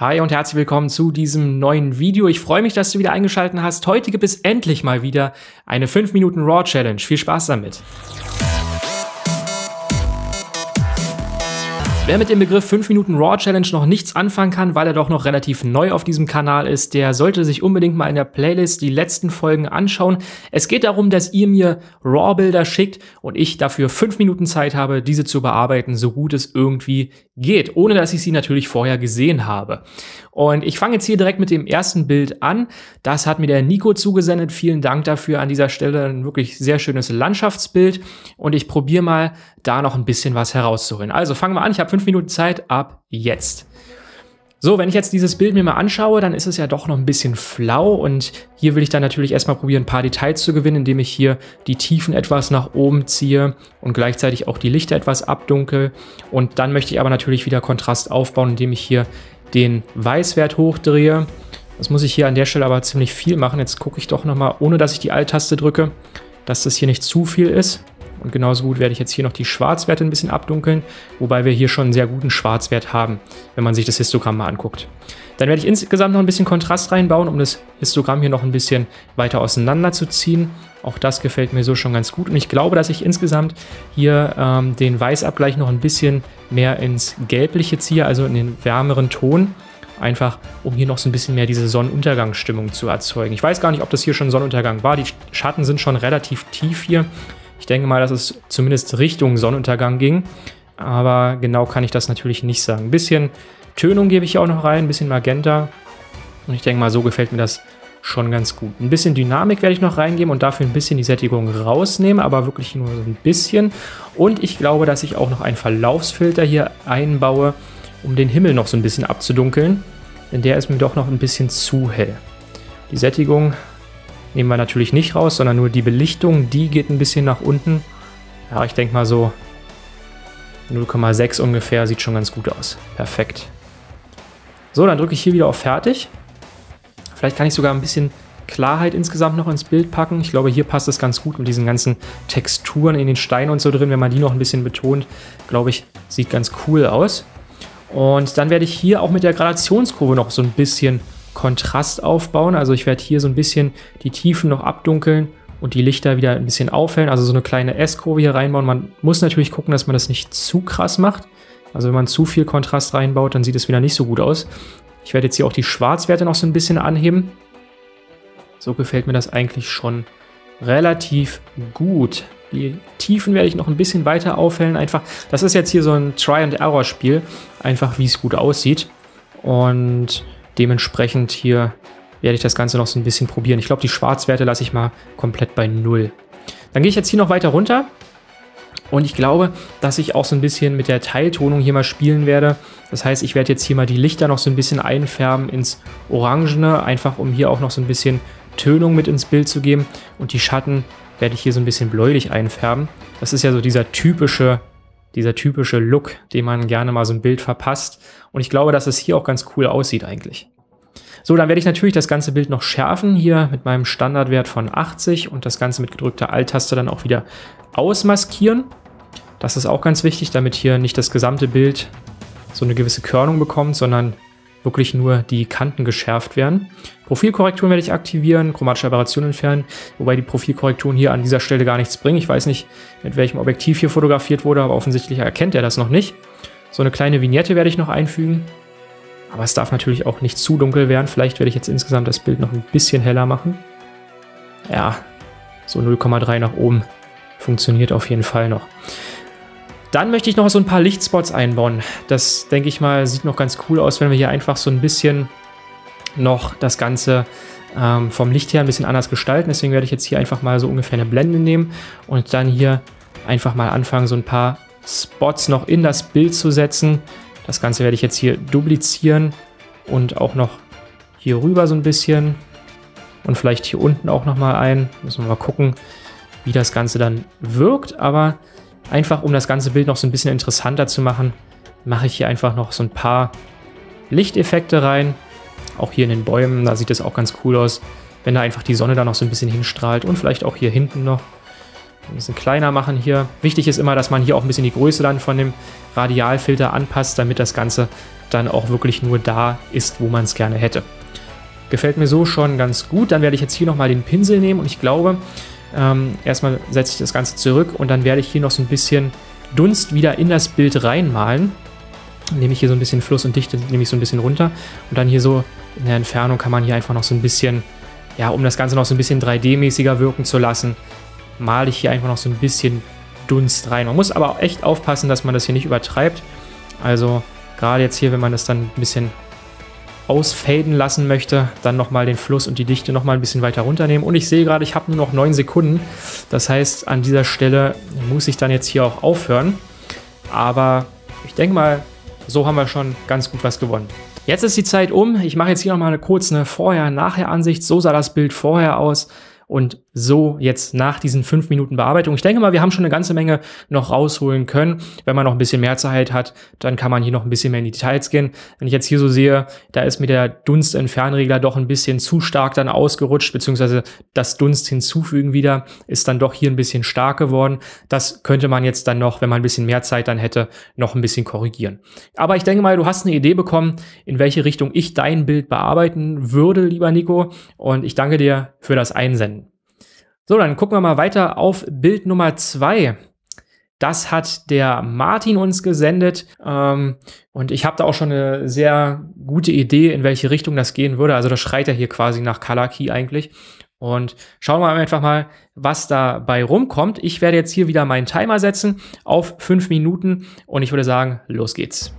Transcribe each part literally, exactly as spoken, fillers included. Hi und herzlich willkommen zu diesem neuen Video. Ich freue mich, dass du wieder eingeschaltet hast. Heute gibt es endlich mal wieder eine fünf Minuten Raw Challenge. Viel Spaß damit! Wer mit dem Begriff fünf Minuten Raw Challenge noch nichts anfangen kann, weil er doch noch relativ neu auf diesem Kanal ist, der sollte sich unbedingt mal in der Playlist die letzten Folgen anschauen. Es geht darum, dass ihr mir Raw-Bilder schickt und ich dafür fünf Minuten Zeit habe, diese zu bearbeiten, so gut es irgendwie geht, ohne dass ich sie natürlich vorher gesehen habe. Und ich fange jetzt hier direkt mit dem ersten Bild an. Das hat mir der Nico zugesendet. Vielen Dank dafür an dieser Stelle. Ein wirklich sehr schönes Landschaftsbild. Und ich probiere mal, da noch ein bisschen was herauszuholen. Also fangen wir an. Ich habe fünf Minuten Zeit ab jetzt. So, wenn ich jetzt dieses Bild mir mal anschaue, dann ist es ja doch noch ein bisschen flau und hier will ich dann natürlich erstmal probieren, ein paar Details zu gewinnen, indem ich hier die Tiefen etwas nach oben ziehe und gleichzeitig auch die Lichter etwas abdunkel. Und dann möchte ich aber natürlich wieder Kontrast aufbauen, indem ich hier den Weißwert hochdrehe. Das muss ich hier an der Stelle aber ziemlich viel machen. Jetzt gucke ich doch nochmal, ohne dass ich die Alt-Taste drücke, dass das hier nicht zu viel ist. Und genauso gut werde ich jetzt hier noch die Schwarzwerte ein bisschen abdunkeln, wobei wir hier schon einen sehr guten Schwarzwert haben, wenn man sich das Histogramm mal anguckt. Dann werde ich insgesamt noch ein bisschen Kontrast reinbauen, um das Histogramm hier noch ein bisschen weiter auseinander zu ziehen. Auch das gefällt mir so schon ganz gut. Und ich glaube, dass ich insgesamt hier ähm, den Weißabgleich noch ein bisschen mehr ins Gelbliche ziehe, also in den wärmeren Ton. Einfach, um hier noch so ein bisschen mehr diese Sonnenuntergangsstimmung zu erzeugen. Ich weiß gar nicht, ob das hier schon Sonnenuntergang war. Die Schatten sind schon relativ tief hier. Ich denke mal, dass es zumindest Richtung Sonnenuntergang ging, aber genau kann ich das natürlich nicht sagen. Ein bisschen Tönung gebe ich hier auch noch rein, ein bisschen Magenta und ich denke mal, so gefällt mir das schon ganz gut. Ein bisschen Dynamik werde ich noch reingeben und dafür ein bisschen die Sättigung rausnehmen, aber wirklich nur so ein bisschen. Und ich glaube, dass ich auch noch einen Verlaufsfilter hier einbaue, um den Himmel noch so ein bisschen abzudunkeln, denn der ist mir doch noch ein bisschen zu hell. Die Sättigung nehmen wir natürlich nicht raus, sondern nur die Belichtung, die geht ein bisschen nach unten. Ja, ich denke mal so null Komma sechs ungefähr, sieht schon ganz gut aus. Perfekt. So, dann drücke ich hier wieder auf Fertig. Vielleicht kann ich sogar ein bisschen Klarheit insgesamt noch ins Bild packen. Ich glaube, hier passt es ganz gut mit diesen ganzen Texturen in den Steinen und so drin. Wenn man die noch ein bisschen betont, glaube ich, sieht ganz cool aus. Und dann werde ich hier auch mit der Gradationskurve noch so ein bisschen Kontrast aufbauen, also ich werde hier so ein bisschen die Tiefen noch abdunkeln und die Lichter wieder ein bisschen aufhellen, also so eine kleine S-Kurve hier reinbauen. Man muss natürlich gucken, dass man das nicht zu krass macht, also wenn man zu viel Kontrast reinbaut, dann sieht es wieder nicht so gut aus. Ich werde jetzt hier auch die Schwarzwerte noch so ein bisschen anheben. So gefällt mir das eigentlich schon relativ gut. Die Tiefen werde ich noch ein bisschen weiter aufhellen, einfach, das ist jetzt hier so ein Try-and-Error-Spiel, einfach wie es gut aussieht und dementsprechend hier werde ich das Ganze noch so ein bisschen probieren. Ich glaube, die Schwarzwerte lasse ich mal komplett bei null. Dann gehe ich jetzt hier noch weiter runter. Und ich glaube, dass ich auch so ein bisschen mit der Teiltonung hier mal spielen werde. Das heißt, ich werde jetzt hier mal die Lichter noch so ein bisschen einfärben ins Orangene, einfach um hier auch noch so ein bisschen Tönung mit ins Bild zu geben. Und die Schatten werde ich hier so ein bisschen bläulich einfärben. Das ist ja so dieser typische... Dieser typische Look, den man gerne mal so ein Bild verpasst. Und ich glaube, dass es hier auch ganz cool aussieht eigentlich. So, dann werde ich natürlich das ganze Bild noch schärfen. Hier mit meinem Standardwert von achtzig und das Ganze mit gedrückter Alt-Taste dann auch wieder ausmaskieren. Das ist auch ganz wichtig, damit hier nicht das gesamte Bild so eine gewisse Körnung bekommt, sondern wirklich nur die Kanten geschärft werden. Profilkorrekturen werde ich aktivieren, chromatische Aberrationen entfernen, wobei die Profilkorrekturen hier an dieser Stelle gar nichts bringen. Ich weiß nicht, mit welchem Objektiv hier fotografiert wurde, aber offensichtlich erkennt er das noch nicht. So eine kleine Vignette werde ich noch einfügen, aber es darf natürlich auch nicht zu dunkel werden. Vielleicht werde ich jetzt insgesamt das Bild noch ein bisschen heller machen. Ja, so null Komma drei nach oben funktioniert auf jeden Fall noch. Dann möchte ich noch so ein paar Lichtspots einbauen. Das, denke ich mal, sieht noch ganz cool aus, wenn wir hier einfach so ein bisschen noch das Ganze ähm, vom Licht her ein bisschen anders gestalten. Deswegen werde ich jetzt hier einfach mal so ungefähr eine Blende nehmen und dann hier einfach mal anfangen, so ein paar Spots noch in das Bild zu setzen. Das Ganze werde ich jetzt hier duplizieren und auch noch hier rüber so ein bisschen und vielleicht hier unten auch nochmal ein. Müssen wir mal gucken, wie das Ganze dann wirkt, aber... Einfach, um das ganze Bild noch so ein bisschen interessanter zu machen, mache ich hier einfach noch so ein paar Lichteffekte rein. Auch hier in den Bäumen, da sieht es auch ganz cool aus, wenn da einfach die Sonne da noch so ein bisschen hinstrahlt und vielleicht auch hier hinten noch. ein bisschen kleiner machen hier. Wichtig ist immer, dass man hier auch ein bisschen die Größe dann von dem Radialfilter anpasst, damit das Ganze dann auch wirklich nur da ist, wo man es gerne hätte. Gefällt mir so schon ganz gut. Dann werde ich jetzt hier nochmal den Pinsel nehmen und ich glaube, ähm, erstmal setze ich das Ganze zurück und dann werde ich hier noch so ein bisschen Dunst wieder in das Bild reinmalen. Nehme ich hier so ein bisschen Fluss und Dichte, nehme ich so ein bisschen runter und dann hier so in der Entfernung kann man hier einfach noch so ein bisschen, ja, um das Ganze noch so ein bisschen drei D-mäßiger wirken zu lassen, male ich hier einfach noch so ein bisschen Dunst rein. Man muss aber auch echt aufpassen, dass man das hier nicht übertreibt. Also gerade jetzt hier, wenn man das dann ein bisschen ausfaden lassen möchte, dann nochmal den Fluss und die Dichte nochmal ein bisschen weiter runternehmen. Und ich sehe gerade, ich habe nur noch neun Sekunden. Das heißt, an dieser Stelle muss ich dann jetzt hier auch aufhören. Aber ich denke mal, so haben wir schon ganz gut was gewonnen. Jetzt ist die Zeit um. Ich mache jetzt hier nochmal kurz eine Vorher-Nachher-Ansicht. So sah das Bild vorher aus. Und so jetzt nach diesen fünf Minuten Bearbeitung. Ich denke mal, wir haben schon eine ganze Menge noch rausholen können. Wenn man noch ein bisschen mehr Zeit hat, dann kann man hier noch ein bisschen mehr in die Details gehen. Wenn ich jetzt hier so sehe, da ist mir der Dunstentfernregler doch ein bisschen zu stark dann ausgerutscht, beziehungsweise das Dunst hinzufügen wieder ist dann doch hier ein bisschen stark geworden. Das könnte man jetzt dann noch, wenn man ein bisschen mehr Zeit dann hätte, noch ein bisschen korrigieren. Aber ich denke mal, du hast eine Idee bekommen, in welche Richtung ich dein Bild bearbeiten würde, lieber Nico. Und ich danke dir für das Einsenden. So, dann gucken wir mal weiter auf Bild Nummer zwei. Das hat der Martin uns gesendet ähm, und ich habe da auch schon eine sehr gute Idee, in welche Richtung das gehen würde. Also da schreit er hier quasi nach Color Key eigentlich. Und schauen wir einfach mal, was dabei rumkommt. Ich werde jetzt hier wieder meinen Timer setzen auf fünf Minuten und ich würde sagen, los geht's.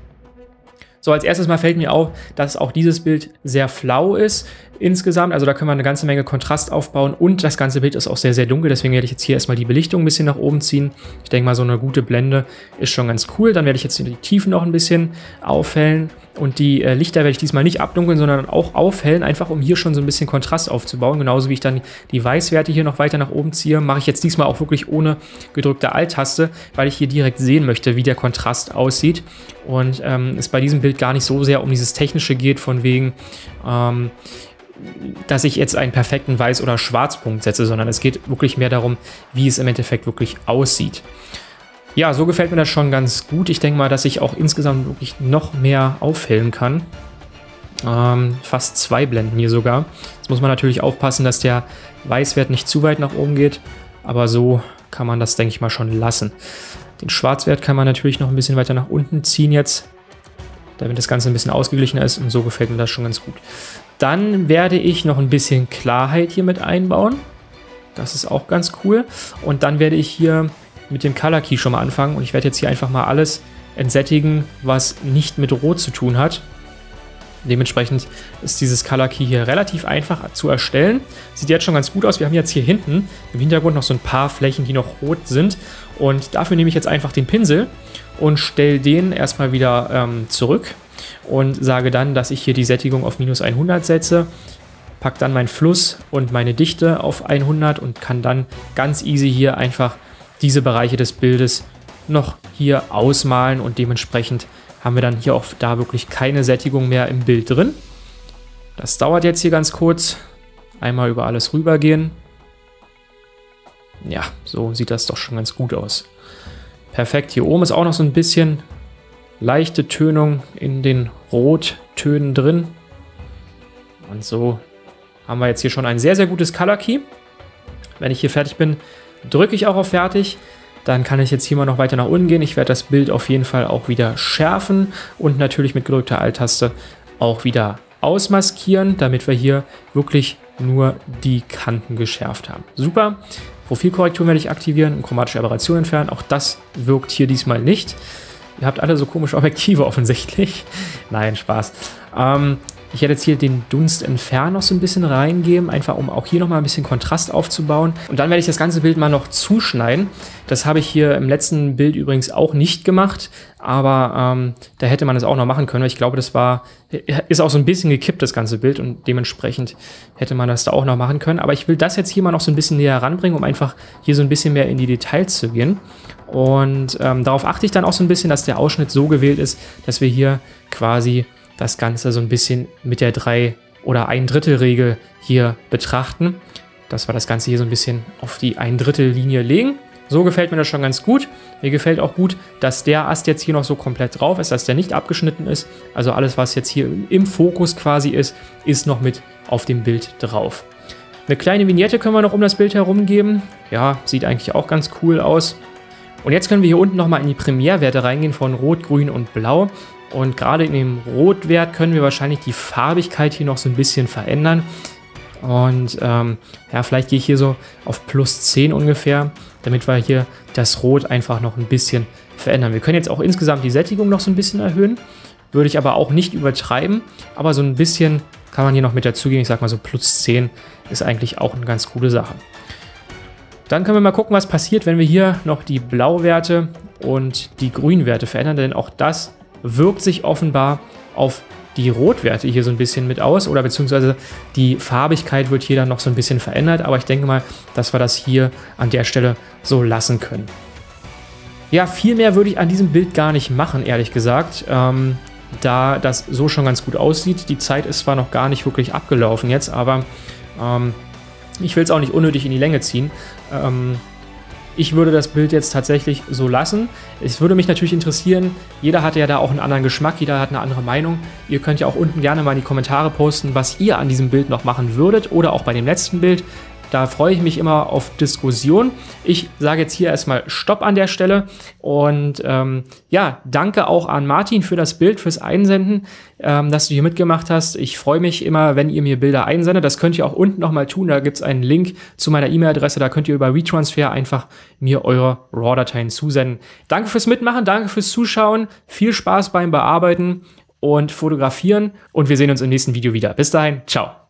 So, als erstes mal fällt mir auf, dass auch dieses Bild sehr flau ist insgesamt. Also da können wir eine ganze Menge Kontrast aufbauen und das ganze Bild ist auch sehr, sehr dunkel. Deswegen werde ich jetzt hier erstmal die Belichtung ein bisschen nach oben ziehen. Ich denke mal, so eine gute Blende ist schon ganz cool. Dann werde ich jetzt die Tiefen noch ein bisschen aufhellen und die äh, Lichter werde ich diesmal nicht abdunkeln, sondern auch aufhellen, einfach um hier schon so ein bisschen Kontrast aufzubauen. Genauso wie ich dann die Weißwerte hier noch weiter nach oben ziehe, mache ich jetzt diesmal auch wirklich ohne gedrückte Alt-Taste, weil ich hier direkt sehen möchte, wie der Kontrast aussieht. Und ähm, es bei diesem Bild gar nicht so sehr um dieses Technische geht, von wegen, ähm, dass ich jetzt einen perfekten Weiß- oder Schwarzpunkt setze, sondern es geht wirklich mehr darum, wie es im Endeffekt wirklich aussieht. Ja, so gefällt mir das schon ganz gut. Ich denke mal, dass ich auch insgesamt wirklich noch mehr aufhellen kann. Ähm, fast zwei Blenden hier sogar. Jetzt muss man natürlich aufpassen, dass der Weißwert nicht zu weit nach oben geht, aber so kann man das, denke ich mal, schon lassen. Den Schwarzwert kann man natürlich noch ein bisschen weiter nach unten ziehen jetzt, damit das Ganze ein bisschen ausgeglichener ist und so gefällt mir das schon ganz gut. Dann werde ich noch ein bisschen Klarheit hier mit einbauen. Das ist auch ganz cool. Und dann werde ich hier mit dem Color Key schon mal anfangen und ich werde jetzt hier einfach mal alles entsättigen, was nicht mit Rot zu tun hat. Dementsprechend ist dieses Color Key hier relativ einfach zu erstellen. Sieht jetzt schon ganz gut aus. Wir haben jetzt hier hinten im Hintergrund noch so ein paar Flächen, die noch rot sind. Und dafür nehme ich jetzt einfach den Pinsel und stelle den erstmal wieder ähm, zurück und sage dann, dass ich hier die Sättigung auf minus hundert setze. Packe dann meinen Fluss und meine Dichte auf hundert und kann dann ganz easy hier einfach diese Bereiche des Bildes noch hier ausmalen und dementsprechend haben wir dann hier auch da wirklich keine Sättigung mehr im Bild drin. Das dauert jetzt hier ganz kurz. Einmal über alles rübergehen. Ja, so sieht das doch schon ganz gut aus. Perfekt, hier oben ist auch noch so ein bisschen leichte Tönung in den Rottönen drin. Und so haben wir jetzt hier schon ein sehr, sehr gutes Color Key. Wenn ich hier fertig bin, drücke ich auch auf Fertig. Dann kann ich jetzt hier mal noch weiter nach unten gehen. Ich werde das Bild auf jeden Fall auch wieder schärfen und natürlich mit gedrückter Alt-Taste auch wieder ausmaskieren, damit wir hier wirklich nur die Kanten geschärft haben. Super. Profilkorrekturen werde ich aktivieren und chromatische Aberration entfernen. Auch das wirkt hier diesmal nicht. Ihr habt alle so komische Objektive offensichtlich. Nein, Spaß. Ähm, ich werde jetzt hier den Dunstentferner noch so ein bisschen reingeben, einfach um auch hier nochmal ein bisschen Kontrast aufzubauen. Und dann werde ich das ganze Bild mal noch zuschneiden. Das habe ich hier im letzten Bild übrigens auch nicht gemacht, aber ähm, da hätte man es auch noch machen können. Ich glaube, das war, ist auch so ein bisschen gekippt, das ganze Bild, und dementsprechend hätte man das da auch noch machen können. Aber ich will das jetzt hier mal noch so ein bisschen näher heranbringen, um einfach hier so ein bisschen mehr in die Details zu gehen. Und ähm, darauf achte ich dann auch so ein bisschen, dass der Ausschnitt so gewählt ist, dass wir hier quasi das Ganze so ein bisschen mit der drei oder ein Drittel Regel hier betrachten, dass wir das Ganze hier so ein bisschen auf die ein Drittel Linie legen. So gefällt mir das schon ganz gut. Mir gefällt auch gut, dass der Ast jetzt hier noch so komplett drauf ist, dass der nicht abgeschnitten ist. Also alles, was jetzt hier im Fokus quasi ist, ist noch mit auf dem Bild drauf. Eine kleine Vignette können wir noch um das Bild herum geben. Ja, sieht eigentlich auch ganz cool aus. Und jetzt können wir hier unten nochmal in die Primärwerte reingehen von Rot, Grün und Blau. Und gerade in dem Rotwert können wir wahrscheinlich die Farbigkeit hier noch so ein bisschen verändern. Und ähm, ja, vielleicht gehe ich hier so auf plus zehn ungefähr, damit wir hier das Rot einfach noch ein bisschen verändern. Wir können jetzt auch insgesamt die Sättigung noch so ein bisschen erhöhen, würde ich aber auch nicht übertreiben. Aber so ein bisschen kann man hier noch mit dazugehen. Ich sag mal so plus zehn ist eigentlich auch eine ganz coole Sache. Dann können wir mal gucken, was passiert, wenn wir hier noch die Blauwerte und die Grünwerte verändern, denn auch das wirkt sich offenbar auf die Rotwerte hier so ein bisschen mit aus, oder beziehungsweise die Farbigkeit wird hier dann noch so ein bisschen verändert, aber ich denke mal, dass wir das hier an der Stelle so lassen können. Ja, viel mehr würde ich an diesem Bild gar nicht machen, ehrlich gesagt, ähm, da das so schon ganz gut aussieht. Die Zeit ist zwar noch gar nicht wirklich abgelaufen jetzt, aber ähm, ich will es auch nicht unnötig in die Länge ziehen. Ähm, Ich würde das Bild jetzt tatsächlich so lassen. Es würde mich natürlich interessieren, jeder hatte ja da auch einen anderen Geschmack, jeder hat eine andere Meinung. Ihr könnt ja auch unten gerne mal in die Kommentare posten, was ihr an diesem Bild noch machen würdet oder auch bei dem letzten Bild. Da freue ich mich immer auf Diskussion. Ich sage jetzt hier erstmal Stopp an der Stelle und ähm, ja, danke auch an Martin für das Bild, fürs Einsenden, ähm, dass du hier mitgemacht hast. Ich freue mich immer, wenn ihr mir Bilder einsendet. Das könnt ihr auch unten nochmal tun, da gibt es einen Link zu meiner E-Mail-Adresse, da könnt ihr über WeTransfer einfach mir eure RAW-Dateien zusenden. Danke fürs Mitmachen, danke fürs Zuschauen, viel Spaß beim Bearbeiten und Fotografieren und wir sehen uns im nächsten Video wieder. Bis dahin, ciao!